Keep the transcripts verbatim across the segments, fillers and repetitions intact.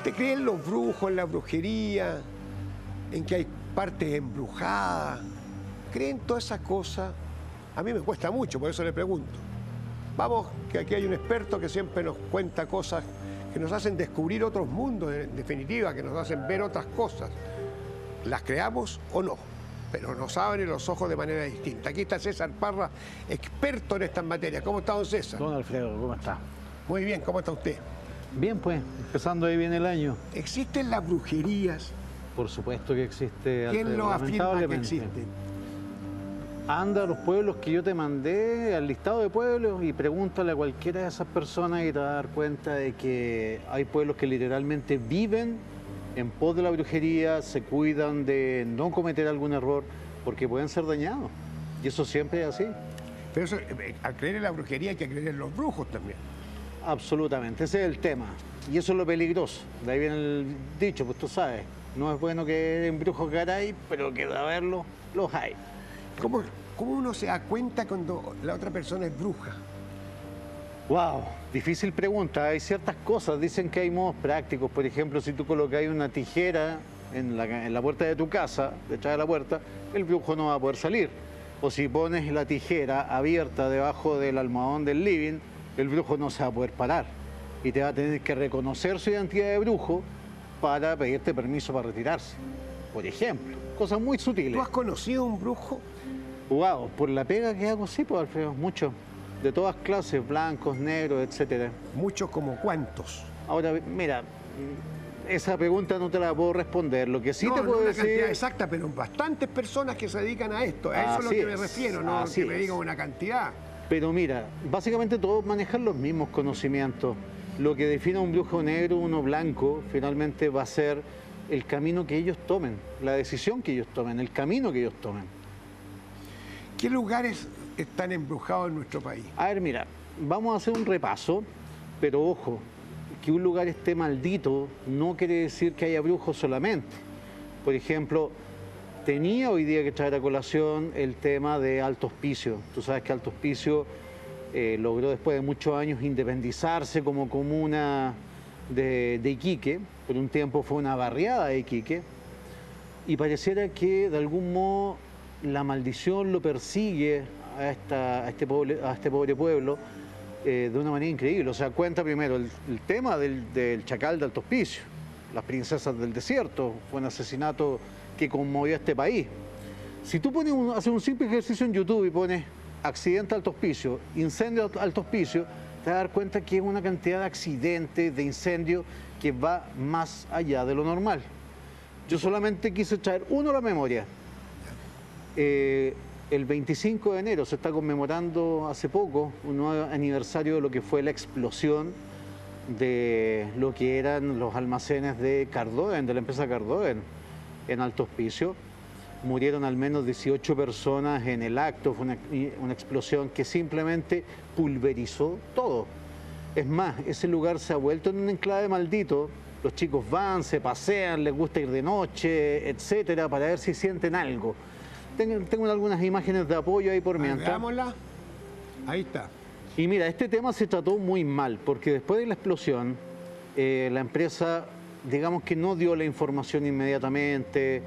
¿Usted cree en los brujos, en la brujería, en que hay partes embrujadas? ¿Creen todas esas cosas? A mí me cuesta mucho, por eso le pregunto. Vamos, que aquí hay un experto que siempre nos cuenta cosas que nos hacen descubrir otros mundos, en definitiva, que nos hacen ver otras cosas. Las creamos o no, pero nos abren los ojos de manera distinta. Aquí está César Parra, experto en estas materias. ¿Cómo está, don César? Don Alfredo, ¿cómo está? Muy bien, ¿cómo está usted? Bien, pues, empezando ahí bien el año. ¿Existen las brujerías? Por supuesto que existe. ¿Quién lo afirma que existen? Anda a los pueblos que yo te mandé, al listado de pueblos, y pregúntale a cualquiera de esas personas y te vas a dar cuenta de que hay pueblos que literalmente viven en pos de la brujería, se cuidan de no cometer algún error, porque pueden ser dañados. Y eso siempre es así. Pero eso, a creer en la brujería hay que creer en los brujos también. Absolutamente, ese es el tema. Y eso es lo peligroso. De ahí viene el dicho, pues tú sabes, no es bueno que en brujos caray, pero que de haberlos, los hay. ¿Cómo, ¿Cómo uno se da cuenta cuando la otra persona es bruja? ¡Wow! Difícil pregunta. Hay ciertas cosas. Dicen que hay modos prácticos. Por ejemplo, si tú colocas una tijera en la, en la puerta de tu casa, detrás de la puerta, el brujo no va a poder salir. O si pones la tijera abierta debajo del almohadón del living, el brujo no se va a poder parar. Y te va a tener que reconocer su identidad de brujo para pedirte permiso para retirarse. Por ejemplo, cosas muy sutiles. ¿Tú has conocido a un brujo? Wow, por la pega que hago, sí, pues, Alfredo, muchos. De todas clases, blancos, negros, etcétera. ¿Muchos como cuántos? Ahora, mira, esa pregunta no te la puedo responder. Lo que sí no, te puedo no decir... No, una cantidad exacta, pero bastantes personas que se dedican a esto. A eso es lo que me refiero, no que me digan una cantidad. Pero mira, básicamente todos manejan los mismos conocimientos. Lo que define a un brujo negro, uno blanco, finalmente va a ser el camino que ellos tomen, la decisión que ellos tomen, el camino que ellos tomen. ¿Qué lugares están embrujados en nuestro país? A ver, mira, vamos a hacer un repaso, pero ojo, que un lugar esté maldito no quiere decir que haya brujos solamente. Por ejemplo, tenía hoy día que traer a colación el tema de Alto Hospicio. Tú sabes que Alto Hospicio eh, logró después de muchos años independizarse como comuna de, de Iquique. Por un tiempo fue una barriada de Iquique y pareciera que de algún modo la maldición lo persigue a, esta, a, este, pobre, a este pobre pueblo eh, de una manera increíble. O sea, cuenta primero el, el tema del, del chacal de Alto Hospicio, las princesas del desierto, fue un asesinato que conmovió a este país. Si tú pones un, haces un simple ejercicio en YouTube y pones accidente Alto Hospicio, incendio Alto Hospicio, te vas a dar cuenta que es una cantidad de accidentes, de incendios, que va más allá de lo normal. Yo solamente quise traer uno a la memoria. Eh, el veinticinco de enero se está conmemorando hace poco un nuevo aniversario de lo que fue la explosión de lo que eran los almacenes de Cardoen, de la empresa Cardoen, en Alto Hospicio. Murieron al menos dieciocho personas en el acto. Fue una, una explosión que simplemente pulverizó todo. Es más, ese lugar se ha vuelto en un enclave maldito. Los chicos van, se pasean, les gusta ir de noche, etcétera, para ver si sienten algo. Tengo, tengo algunas imágenes de apoyo ahí por mientras. Veámosla. Ahí está. Y mira, este tema se trató muy mal, porque después de la explosión, eh, la empresa, digamos que no dio la información inmediatamente.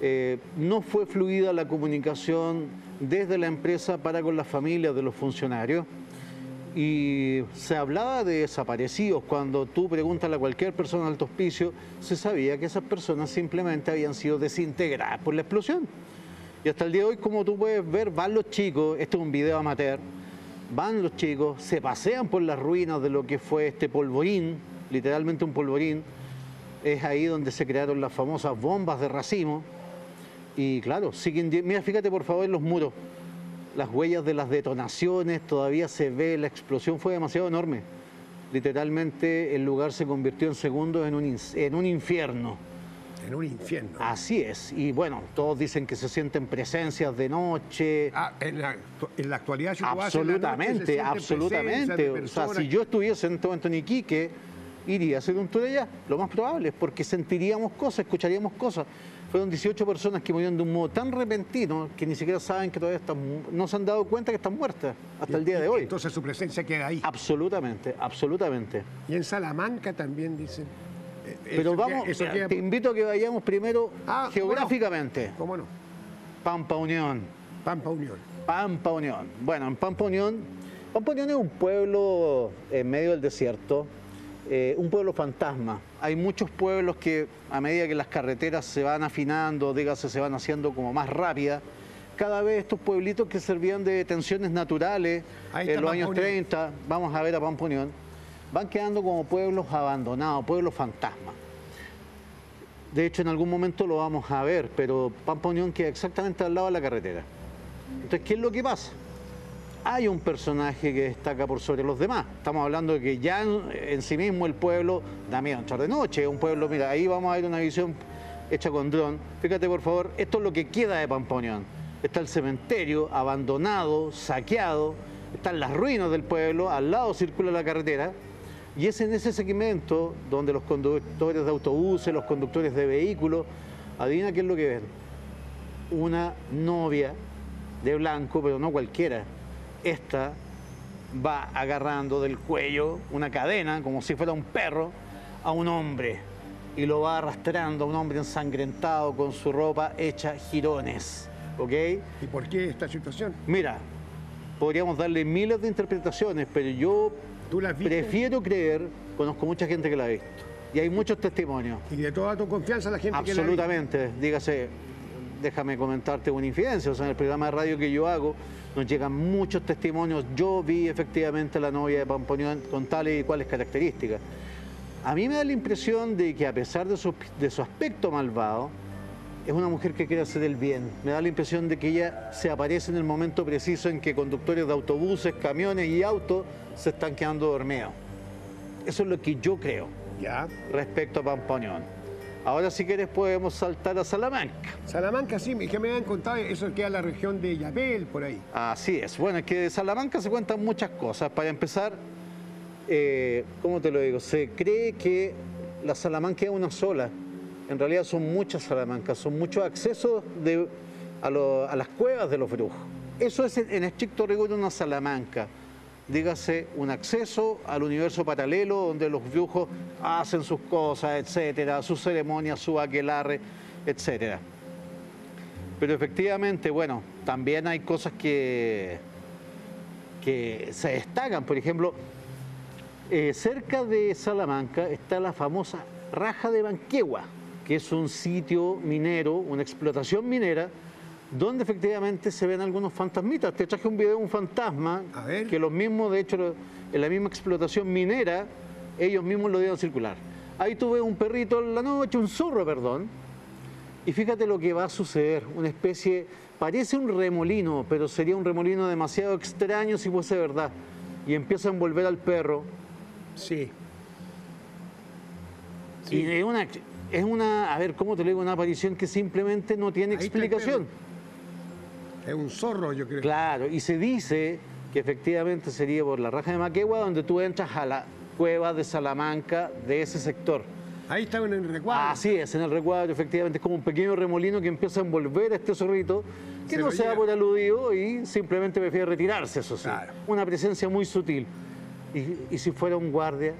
Eh, no fue fluida la comunicación desde la empresa para con las familias de los funcionarios, y se hablaba de desaparecidos. Cuando tú preguntas a cualquier persona en Alto Hospicio, se sabía que esas personas simplemente habían sido desintegradas por la explosión. Y hasta el día de hoy, como tú puedes ver, van los chicos, este es un video amateur, van los chicos, se pasean por las ruinas de lo que fue este polvorín, literalmente un polvorín. Es ahí donde se crearon las famosas bombas de racimo. Y claro, siguen, mira, fíjate por favor en los muros, las huellas de las detonaciones, todavía se ve, la explosión fue demasiado enorme. Literalmente el lugar se convirtió en segundos en un, en un infierno. En un infierno. Así es, y bueno, todos dicen que se sienten presencias de noche. Ah, en la, en la actualidad... Si absolutamente, la noche, absolutamente. O sea, si yo estuviese en todo en Iquique, iría a hacer un tour allá, lo más probable, porque sentiríamos cosas, escucharíamos cosas. Fueron dieciocho personas que murieron de un modo tan repentino que ni siquiera saben que todavía están, no se han dado cuenta que están muertas hasta el día de hoy. Entonces su presencia queda ahí. Absolutamente, absolutamente. Y en Salamanca también dicen. Pero eso vamos, eso te invito a que vayamos primero ah, geográficamente. ¿Cómo no? Pampa Unión. Pampa Unión. Pampa Unión. Bueno, en Pampa Unión, Pampa Unión es un pueblo en medio del desierto, eh, un pueblo fantasma. Hay muchos pueblos que a medida que las carreteras se van afinando, dígase, se van haciendo como más rápidas, cada vez estos pueblitos que servían de tensiones naturales en los años treinta, vamos a ver a Pampa Unión, van quedando como pueblos abandonados, pueblos fantasmas. De hecho, en algún momento lo vamos a ver, pero Pampa Unión queda exactamente al lado de la carretera. Entonces, ¿qué es lo que pasa? Hay un personaje que destaca por sobre los demás. Estamos hablando de que ya en, en sí mismo el pueblo da miedo entrar de noche. Un pueblo, mira, ahí vamos a ver una visión hecha con dron. Fíjate, por favor, esto es lo que queda de Pampa Unión. Está el cementerio abandonado, saqueado, están las ruinas del pueblo, al lado circula la carretera. Y es en ese segmento donde los conductores de autobuses, los conductores de vehículos, adivina qué es lo que ven. Una novia de blanco, pero no cualquiera. Esta va agarrando del cuello una cadena, como si fuera un perro, a un hombre. Y lo va arrastrando a un hombre ensangrentado con su ropa hecha jirones. ¿Ok? ¿Y por qué esta situación? Mira, podríamos darle miles de interpretaciones, pero yo... ¿Tú las viste? Prefiero creer, conozco mucha gente que la ha visto. Y hay muchos testimonios. ¿Y de toda tu confianza la gente que la ha visto? Absolutamente. Dígase, déjame comentarte una infidencia. O sea, en el programa de radio que yo hago, nos llegan muchos testimonios. Yo vi efectivamente a la novia de Pampa Unión con tales y cuales características. A mí me da la impresión de que a pesar de su, de su aspecto malvado, es una mujer que quiere hacer el bien. Me da la impresión de que ella se aparece en el momento preciso en que conductores de autobuses, camiones y autos se están quedando dormidos. Eso es lo que yo creo ya respecto a Pampa Unión. Ahora, si quieres, podemos saltar a Salamanca. Salamanca, sí, que me han contado, eso queda en la región de Yapel, por ahí. Así es. Bueno, es que de Salamanca se cuentan muchas cosas. Para empezar, eh, ¿cómo te lo digo? Se cree que la Salamanca es una sola. En realidad son muchas Salamancas, son muchos accesos de, a, lo, a las cuevas de los brujos. Eso es en estricto rigor una Salamanca. Dígase, un acceso al universo paralelo donde los brujos hacen sus cosas, etcétera, sus ceremonias, su aquelarre, etcétera. Pero efectivamente, bueno, también hay cosas que, que se destacan. Por ejemplo, eh, cerca de Salamanca está la famosa Raja de Manquehua, que es un sitio minero, una explotación minera, donde efectivamente se ven algunos fantasmitas. Te traje un video de un fantasma, que los mismos, de hecho, en la misma explotación minera, ellos mismos lo dieron circular. Ahí tú ves un perrito en la noche, un zorro, perdón, y fíjate lo que va a suceder, una especie, parece un remolino, pero sería un remolino demasiado extraño si fuese verdad, y empieza a envolver al perro. Sí. Sí. Y es una... Es una, a ver, ¿cómo te lo digo? Una aparición que simplemente no tiene explicación. Es un zorro, yo creo. Claro, y se dice que efectivamente sería por la Raja de Manquehua donde tú entras a la cueva de Salamanca de ese sector. Ahí está en el recuadro. Así es, en el recuadro, efectivamente. Es como un pequeño remolino que empieza a envolver a este zorrito, que se no se da por aludido y simplemente prefiere retirarse, eso sí. Claro. Una presencia muy sutil. Y, y si fuera un guardia...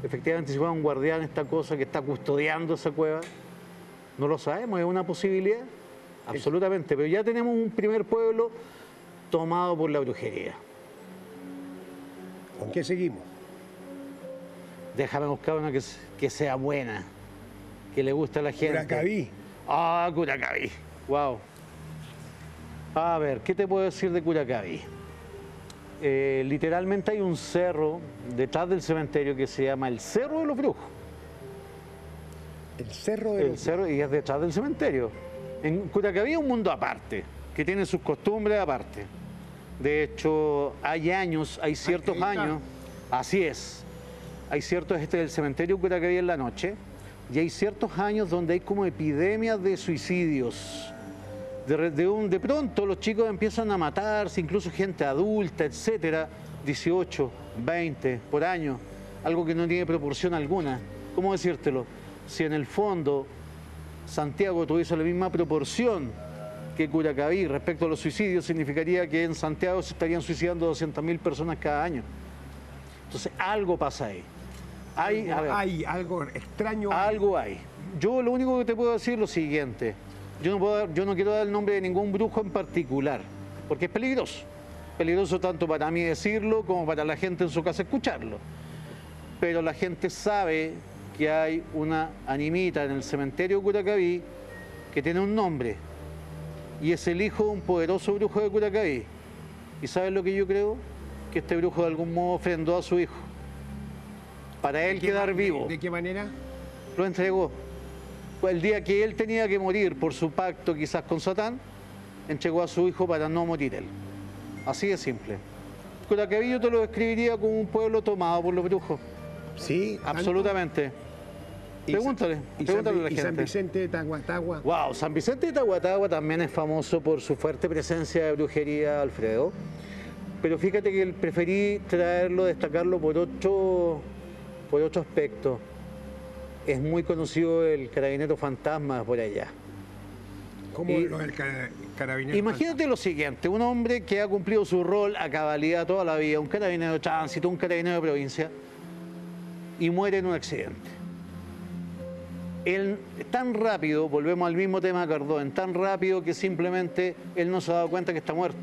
Efectivamente, si fuera un guardián esta cosa que está custodiando esa cueva, no lo sabemos, es una posibilidad, absolutamente. Pero ya tenemos un primer pueblo tomado por la brujería. ¿Con qué seguimos? Déjame buscar una que, que sea buena, que le guste a la gente. Curacaví. Ah, Curacaví. Wow. A ver, ¿qué te puedo decir de Curacaví? Eh, literalmente hay un cerro detrás del cementerio que se llama el Cerro de los Brujos. El Cerro de el los cerro, y es detrás del cementerio. En Curacaví es un mundo aparte, que tiene sus costumbres aparte. De hecho, hay años, hay ciertos Acredita. años, así es. Hay ciertos, este del cementerio de Curacaví en la noche, y hay ciertos años donde hay como epidemias de suicidios. De, de, un, de pronto los chicos empiezan a matarse, incluso gente adulta, etcétera, dieciocho, veinte por año, algo que no tiene proporción alguna. ¿Cómo decírtelo? Si en el fondo Santiago tuviese la misma proporción que Curacaví respecto a los suicidios, significaría que en Santiago se estarían suicidando doscientas mil personas cada año. Entonces algo pasa ahí. Hay, a ver, hay algo extraño. Algo hay. Yo lo único que te puedo decir es lo siguiente. Yo no, puedo dar, yo no quiero dar el nombre de ningún brujo en particular, porque es peligroso. Peligroso tanto para mí decirlo como para la gente en su casa escucharlo. Pero la gente sabe que hay una animita en el cementerio de Curacaví que tiene un nombre, y es el hijo de un poderoso brujo de Curacaví. ¿Y sabes lo que yo creo? Que este brujo de algún modo ofrendó a su hijo para él quedar vivo. ¿De qué manera? Lo entregó. El día que él tenía que morir por su pacto quizás con Satán, entregó a su hijo para no morir él. Así de simple. Curacaví yo te lo describiría como un pueblo tomado por los brujos. Sí, absolutamente. Pregúntale, pregúntale a la gente. ¿Y San Vicente de Tahuatahua? Wow, San Vicente de Tahuatahua también es famoso por su fuerte presencia de brujería, Alfredo. Pero fíjate que preferí traerlo, destacarlo por otro, por otro aspecto. Es muy conocido el carabinero fantasma por allá. ¿Cómo y, lo del cara, carabinero Imagínate fantasma? Lo siguiente, un hombre que ha cumplido su rol a cabalidad toda la vida, un carabinero de tránsito, un carabinero de provincia, y muere en un accidente. Él, tan rápido, volvemos al mismo tema de Cardoen, tan rápido que simplemente él no se ha dado cuenta que está muerto.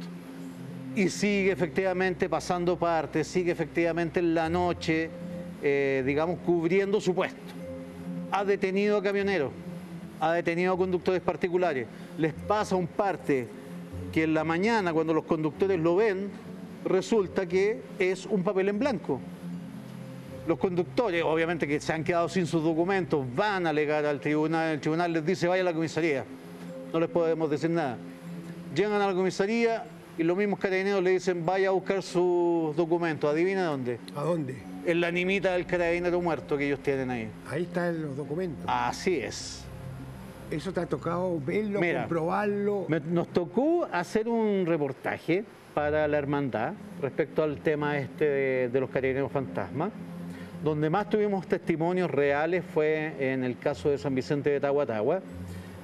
Y sigue efectivamente pasando parte, sigue efectivamente en la noche, eh, digamos, cubriendo su puesto. Ha detenido a camioneros, ha detenido a conductores particulares. Les pasa un parte que en la mañana, cuando los conductores lo ven, resulta que es un papel en blanco. Los conductores, obviamente que se han quedado sin sus documentos, van a alegar al tribunal, el tribunal les dice vaya a la comisaría, no les podemos decir nada. Llegan a la comisaría y los mismos carabineros le dicen vaya a buscar sus documentos, adivina dónde. ¿A dónde? En la animita del carabinero muerto que ellos tienen ahí. Ahí están los documentos. Así es. Eso te ha tocado verlo, Mira, comprobarlo. Me, nos tocó hacer un reportaje para la hermandad respecto al tema este de, de los carabineros fantasmas. Donde más tuvimos testimonios reales fue en el caso de San Vicente de Tahuatahua,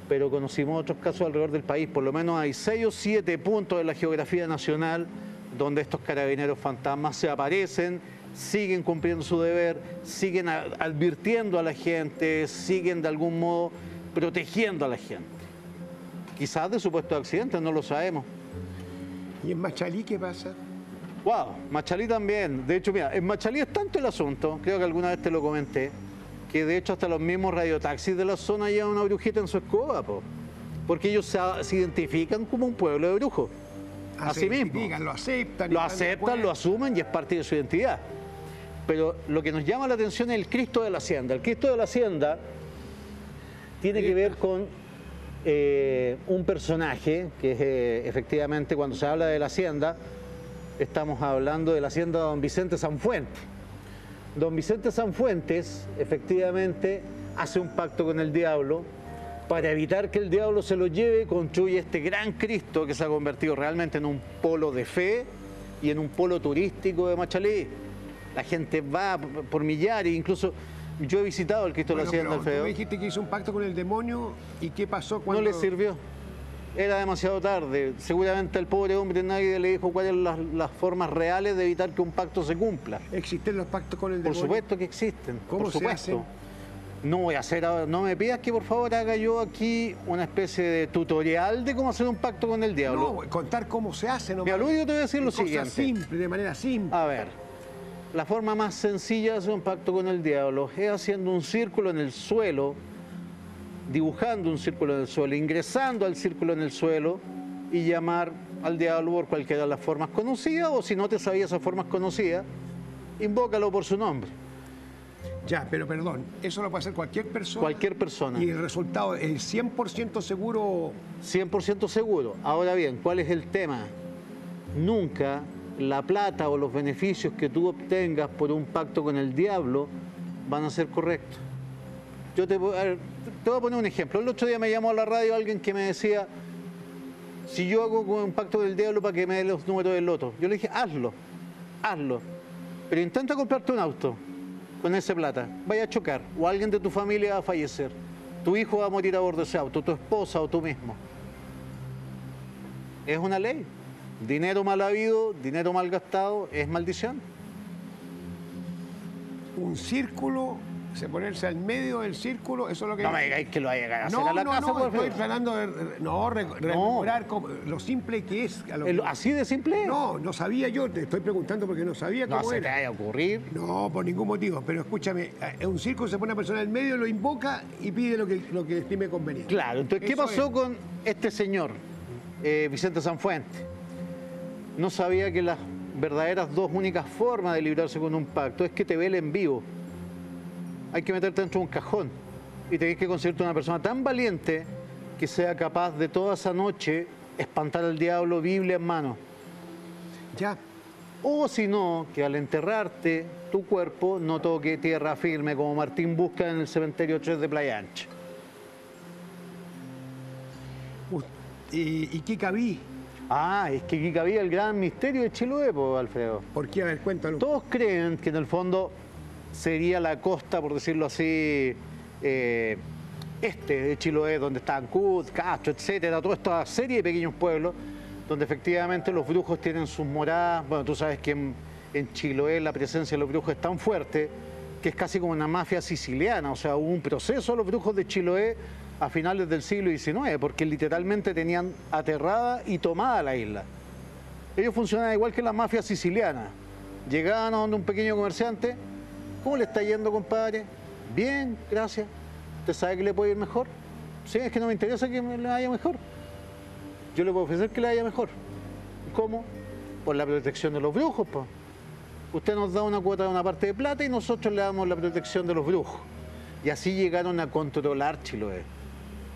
pero conocimos otros casos alrededor del país. Por lo menos hay seis o siete puntos de la geografía nacional donde estos carabineros fantasmas se aparecen, siguen cumpliendo su deber, siguen advirtiendo a la gente, siguen de algún modo protegiendo a la gente. Quizás de supuestos accidentes, no lo sabemos. ¿Y en Machalí qué pasa? Wow, Machalí también. De hecho, mira, en Machalí es tanto el asunto, creo que alguna vez te lo comenté, que de hecho hasta los mismos radiotaxis de la zona llevan una brujita en su escoba, po, porque ellos se, se identifican como un pueblo de brujos. Así mismo. Lo aceptan. Lo aceptan, lo asumen y es parte de su identidad. Pero lo que nos llama la atención es el Cristo de la Hacienda. El Cristo de la Hacienda tiene que ver con eh, un personaje que es, eh, efectivamente, cuando se habla de la Hacienda, estamos hablando de la hacienda de don Vicente Sanfuentes. Don Vicente Sanfuentes, efectivamente, hace un pacto con el diablo para evitar que el diablo se lo lleve, construye este gran Cristo que se ha convertido realmente en un polo de fe y en un polo turístico de Machalí. La gente va por millares, incluso yo he visitado el Cristo bueno, de la Hacienda. Pero, ¿tú dijiste que hizo un pacto con el demonio y qué pasó cuando...? No le sirvió. Era demasiado tarde. Seguramente al pobre hombre nadie le dijo cuáles eran las, las formas reales de evitar que un pacto se cumpla. ¿Existen los pactos con el demonio? Por supuesto que existen. ¿Cómo por supuesto. Se hacen? No voy a hacer ahora, no me pidas que por favor haga yo aquí una especie de tutorial de cómo hacer un pacto con el diablo. No, contar cómo se hace. No, mira, lo único te voy a decir lo siguiente. Simple, de manera simple. A ver, la forma más sencilla de hacer un pacto con el diablo es haciendo un círculo en el suelo, dibujando un círculo en el suelo, ingresando al círculo en el suelo y llamar al diablo por cualquiera de las formas conocidas, o si no te sabías esas formas conocidas, invócalo por su nombre. Ya, pero perdón, eso lo puede hacer cualquier persona. Cualquier persona. Y el resultado es cien por ciento seguro. cien por ciento seguro. Ahora bien, ¿cuál es el tema? Nunca la plata o los beneficios que tú obtengas por un pacto con el diablo van a ser correctos. Yo te, ver, te voy a poner un ejemplo. El otro día me llamó a la radio alguien que me decía, si yo hago un pacto del diablo para que me dé los números del loto. Yo le dije, hazlo, hazlo. Pero intenta comprarte un auto con esa plata. Vaya a chocar o alguien de tu familia va a fallecer. Tu hijo va a morir a bordo de ese auto, tu esposa o tú mismo. Es una ley. Dinero mal habido, dinero mal gastado, es maldición. un círculo, se ponerse al medio del círculo, eso es lo que... No me digáis que lo haya a hacer no, a la no, casa, no, por favor. No, no, estoy tratando de no, re, no. rememorar cómo, lo simple que es. A lo que... ¿Así de simple? No, no sabía yo, te estoy preguntando porque no sabía no, cómo se era. No se te vaya a ocurrir. No, por ningún motivo, pero escúchame, en un círculo se pone una persona al medio, lo invoca y pide lo que, lo que estime conveniente. Claro, entonces, ¿qué eso pasó es? con este señor, eh, Vicente Sanfuentes? No sabía que las verdaderas dos únicas formas de librarse con un pacto es que te velen vivo. Hay que meterte dentro de un cajón y tenés que conseguirte una persona tan valiente que sea capaz de toda esa noche espantar al diablo, Biblia en mano. Ya. O si no, que al enterrarte, tu cuerpo no toque tierra firme como Martín busca en el cementerio tres de Playa Ancha. Uh, ¿Y, y Quicaví? Ah, es que Quicaví es el gran misterio de Chiloé, po, Alfredo. ¿Por qué? A ver, cuéntalo. Todos creen que en el fondo... sería la costa, por decirlo así, eh, este de Chiloé, donde está Ancud, Castro, etcétera, toda esta serie de pequeños pueblos, donde efectivamente los brujos tienen sus moradas. Bueno, tú sabes que en, en Chiloé la presencia de los brujos es tan fuerte que es casi como una mafia siciliana. O sea, hubo un proceso a los brujos de Chiloé a finales del siglo diecinueve, porque literalmente tenían aterrada y tomada la isla. Ellos funcionaban igual que la mafia siciliana. Llegaban a donde un pequeño comerciante... ¿Cómo le está yendo, compadre? Bien, gracias. ¿Usted sabe que le puede ir mejor? Sí, es que no me interesa que le vaya mejor. Yo le puedo ofrecer que le vaya mejor. ¿Cómo? Por la protección de los brujos, po. Usted nos da una cuota de una parte de plata y nosotros le damos la protección de los brujos. Y así llegaron a controlar Chiloé.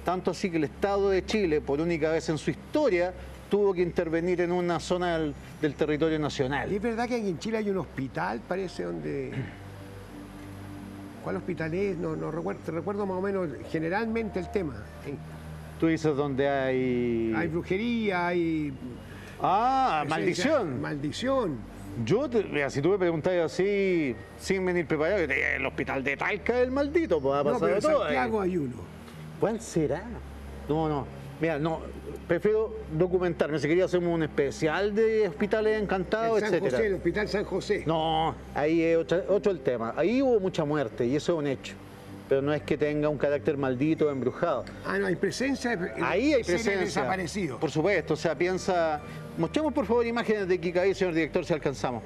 Tanto así que el Estado de Chile, por única vez en su historia, tuvo que intervenir en una zona del, del territorio nacional. ¿Y es verdad que en Chile hay un hospital, parece, donde... ¿Cuál hospital es? No, no recuerdo, te recuerdo más o menos generalmente el tema. Tú dices donde hay... Hay brujería, hay... Ah, maldición. Maldición. Yo, te, mira, si tú me preguntas así, sin venir preparado, yo te diría, el hospital de Talca del maldito, pues ha pasado todo. No, pero en Santiago hay uno. ¿Cuál será? No, no, mira, no, prefiero documentarme. Si quería hacemos un especial de hospitales encantados, etcétera. San José, el hospital San José. No, ahí es otro, otro el tema. Ahí hubo mucha muerte y eso es un hecho. Pero no es que tenga un carácter maldito o embrujado. Ah, no, hay presencia de... Ahí hay presencia. Desaparecido. Por supuesto, o sea, piensa... Mostremos por favor imágenes de Quicaví, señor director, si alcanzamos.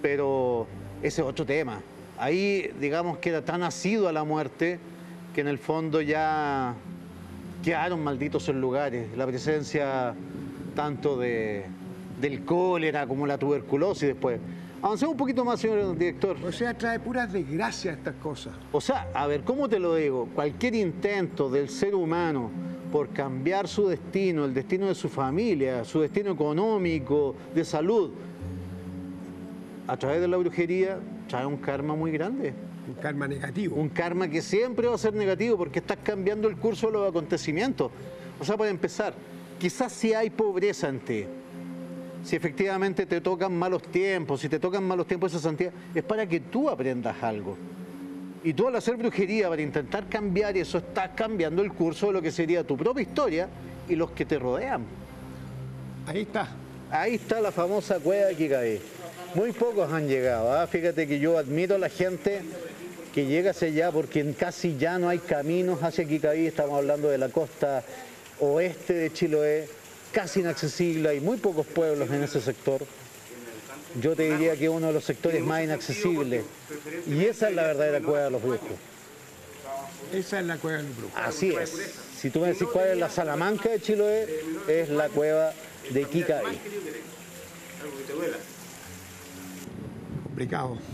Pero ese es otro tema. Ahí, digamos que era tan asiduo a la muerte que en el fondo ya... quedaron malditos en lugares, la presencia tanto de, del cólera como la tuberculosis después. Avancemos un poquito más, señor director. O sea, trae puras desgracias estas cosas. O sea, a ver, ¿cómo te lo digo? Cualquier intento del ser humano por cambiar su destino, el destino de su familia, su destino económico, de salud, a través de la brujería, trae un karma muy grande. Un karma negativo. Un karma que siempre va a ser negativo porque estás cambiando el curso de los acontecimientos. O sea, para empezar, quizás si hay pobreza en ti, si efectivamente te tocan malos tiempos, si te tocan malos tiempos esa santidad, es para que tú aprendas algo. Y tú al hacer brujería, para intentar cambiar eso, estás cambiando el curso de lo que sería tu propia historia y los que te rodean. Ahí está. Ahí está la famosa cueva de Quicaví. Muy pocos han llegado, ¿eh? Fíjate que yo admiro a la gente que llega hacia allá porque casi ya no hay caminos hacia Quicaví. Estamos hablando de la costa oeste de Chiloé, casi inaccesible, hay muy pocos pueblos en ese sector. Yo te diría que es uno de los sectores más inaccesibles y esa es la verdadera cueva de los brujos. Esa es la cueva de los brujos. Así es, si tú me decís cuál es la Salamanca de Chiloé, es la cueva de Quicaví.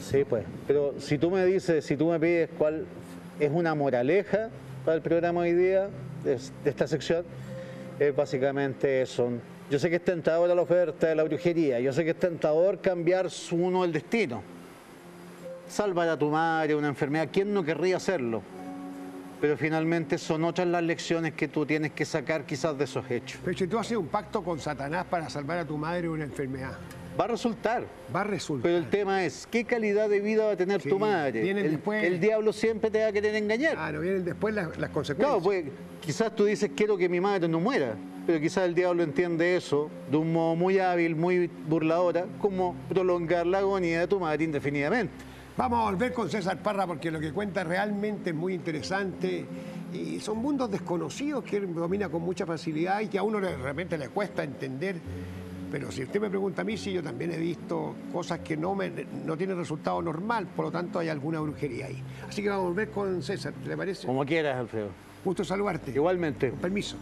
Sí, pues. Pero si tú me dices, si tú me pides cuál es una moraleja para el programa hoy día, de esta sección, es básicamente son. Yo sé que es tentador la oferta de la brujería, yo sé que es tentador cambiar uno el destino. Salvar a tu madre, una enfermedad, ¿quién no querría hacerlo? Pero finalmente son otras las lecciones que tú tienes que sacar quizás de esos hechos. Pero si tú haces un pacto con Satanás para salvar a tu madre una enfermedad... Va a resultar. Va a resultar. Pero el tema es, ¿qué calidad de vida va a tener sí, tu madre? El, después... el diablo siempre te va a querer engañar. Claro, vienen después las, las consecuencias. Claro, pues quizás tú dices, quiero que mi madre no muera. Pero quizás el diablo entiende eso de un modo muy hábil, muy burladora, como prolongar la agonía de tu madre indefinidamente. Vamos a volver con César Parra porque lo que cuenta realmente es muy interesante y son mundos desconocidos que él domina con mucha facilidad y que a uno de repente le cuesta entender. Pero si usted me pregunta a mí, sí, yo también he visto cosas que no, me, no tienen resultado normal, por lo tanto hay alguna brujería ahí. Así que vamos a volver con César, ¿le parece? Como quieras, Alfredo. Gusto saludarte. Igualmente. Con permiso.